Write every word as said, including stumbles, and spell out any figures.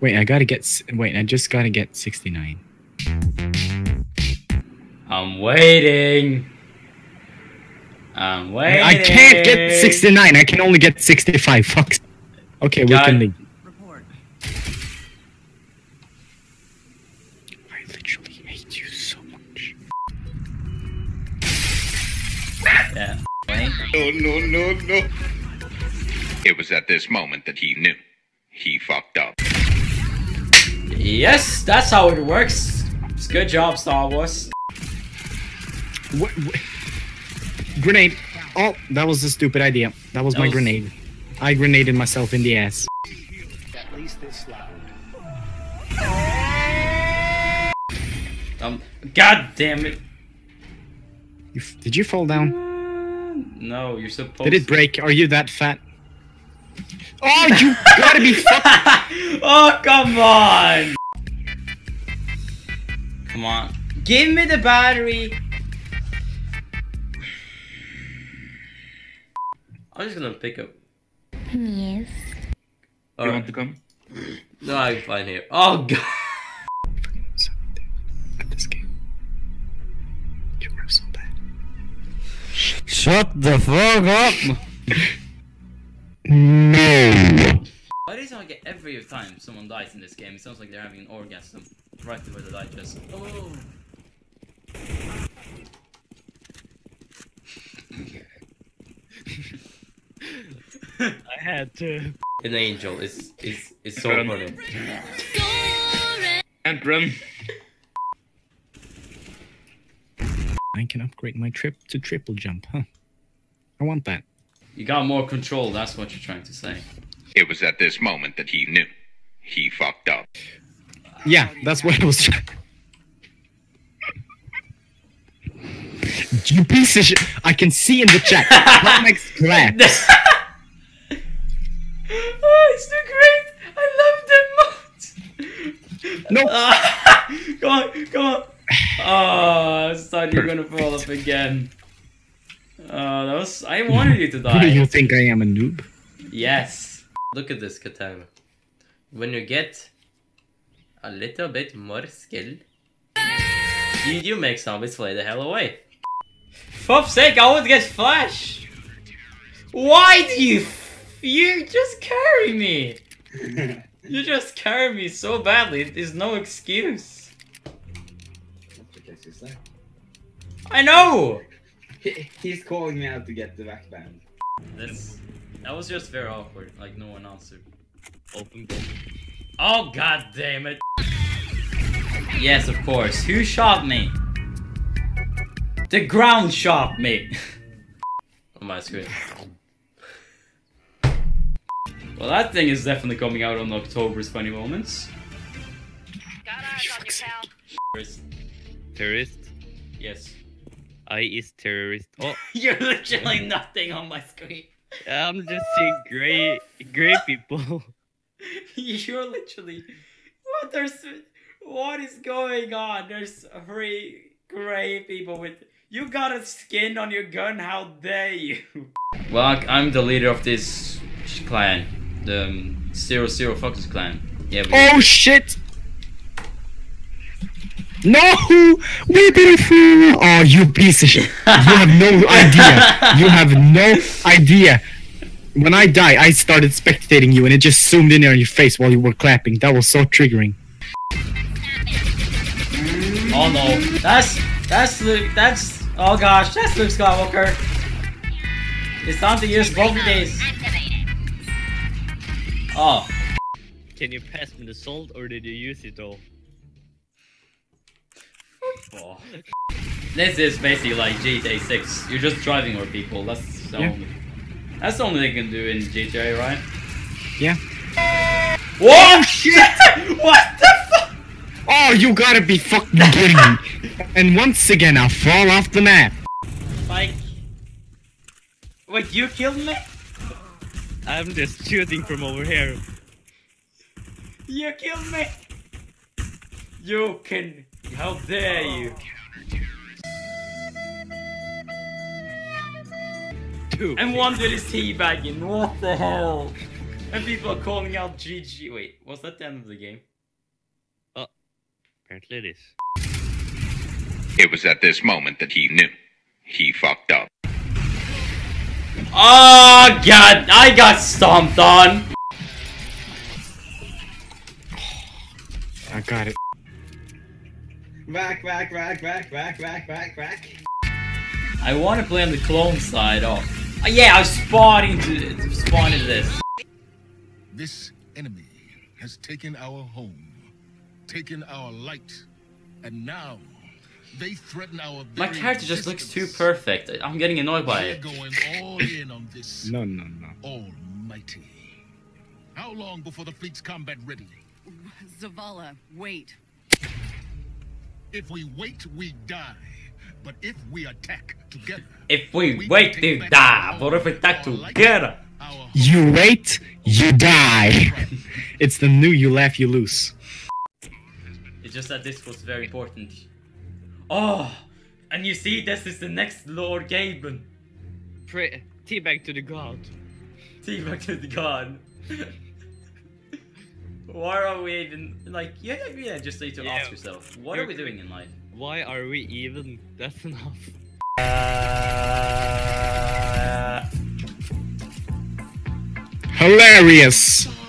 Wait, I gotta get. Wait, I just gotta get sixty-nine. I'm waiting. I'm waiting. I can't get sixty-nine. I can only get sixty-five. Fuck. Okay, we can leave. Report. I literally hate you so much. Yeah. No, no, no, no. It was at this moment that he knew. He fucked up. Yes, that's how it works. It's good job, Star Wars. What, what? Grenade. Oh, that was a stupid idea. That was that my was... grenade. I grenaded myself in the ass. At least this loud. Um, God damn it. You f did you fall down? Uh, no, you're supposed to. Did it break? Are you that fat? Oh, you gotta be fucking. Oh, come on. Come on. Give me the battery. I'm just gonna pick up. Yes. All you right. want to come? No, I'm fine here. Oh god. I fucking suck at this game. You were so bad. Shut the fuck up. No. Why does it sound like every time someone dies in this game? It sounds like they're having an orgasm right before they die. Just. Oh. I had to. An angel is is is so run. funny. Can't run. I can upgrade my trip to triple jump, huh? I want that. You got more control. That's what you're trying to say. It was at this moment that he knew. He fucked up. Yeah, that's what I was trying. You piece of shit! I can see in the chat. Next class. Oh, it's too great! I love them much. No. Uh, come on, come on. Oh, I thought you were gonna fall up again. Uh, that was. I wanted you to die. Do you think I am a noob? Yes. Look at this, Katana. When you get a little bit more skill, you, you make zombies fly the hell away. For sake, I would get flash. Why do you? You just carry me. You just carry me so badly. There's no excuse. I know. He, he's calling me out to get the back band. That's, that was just very awkward, like no one answered. Open door. Oh god damn it! Yes, of course. Who shot me? The ground shot me! On my screen. Well, that thing is definitely coming out on October's funny moments. Got eyes on you, pal. Terrorist? Yes. I is terrorist. Oh. You're literally nothing on my screen. I'm just seeing gray, gray people. You're literally. What? There's. What is going on? There's three gray people with. You got a skin on your gun. How dare you? Well, I'm the leader of this clan, the um, Zero Zero Foxes clan. Yeah. But... Oh shit! No! We beautiful! Oh, you piece of shit! You have no idea! You have no idea! When I die, I started spectating you and it just zoomed in on your face while you were clapping. That was so triggering. Oh no. That's... That's Luke... That's... Oh gosh, that's Luke Skywalker! It's time to use both of these. Oh. Can you pass me the salt or did you use it all? Oh. This is basically like G T A six. You're just driving over people. That's the yeah. only. That's the only they can do in G T A, right? Yeah. Whoa! Shit! What the fuck? Oh, you gotta be fucking kidding me! And once again, I fall off the map. Like, wait, you killed me? I'm just shooting from over here. You killed me. You can. How dare you? Two. And one dude is teabagging. What the hell? And people are calling out G G. Wait, was that the end of the game? Oh, apparently it is. It was at this moment that he knew. He fucked up. Oh god, I got stomped on! I got it. Back, back, back, back, back, back, back, back. I want to play on the clone side. Oh, oh yeah, I spawned into, into spawned into this. This enemy has taken our home, taken our light, and now they threaten our. My character just looks too perfect. I'm getting annoyed by it. Going all in on this. No, no, no. Almighty. How long before the fleet's combat ready? Zavala, wait. If we wait, we die. But if we attack together, if we, we wait, we die. But if we attack together, you wait, you die. It's the new you laugh, you lose. It's just that this was very important. Oh, and you see, this is the next Lord Gaben. Pray, teabag to the god. Teabag to the god. Why are we even, like, you yeah, yeah, just need to yeah. ask yourself, what You're, are we doing in life? Why are we even? That's enough. Uh... Hilarious!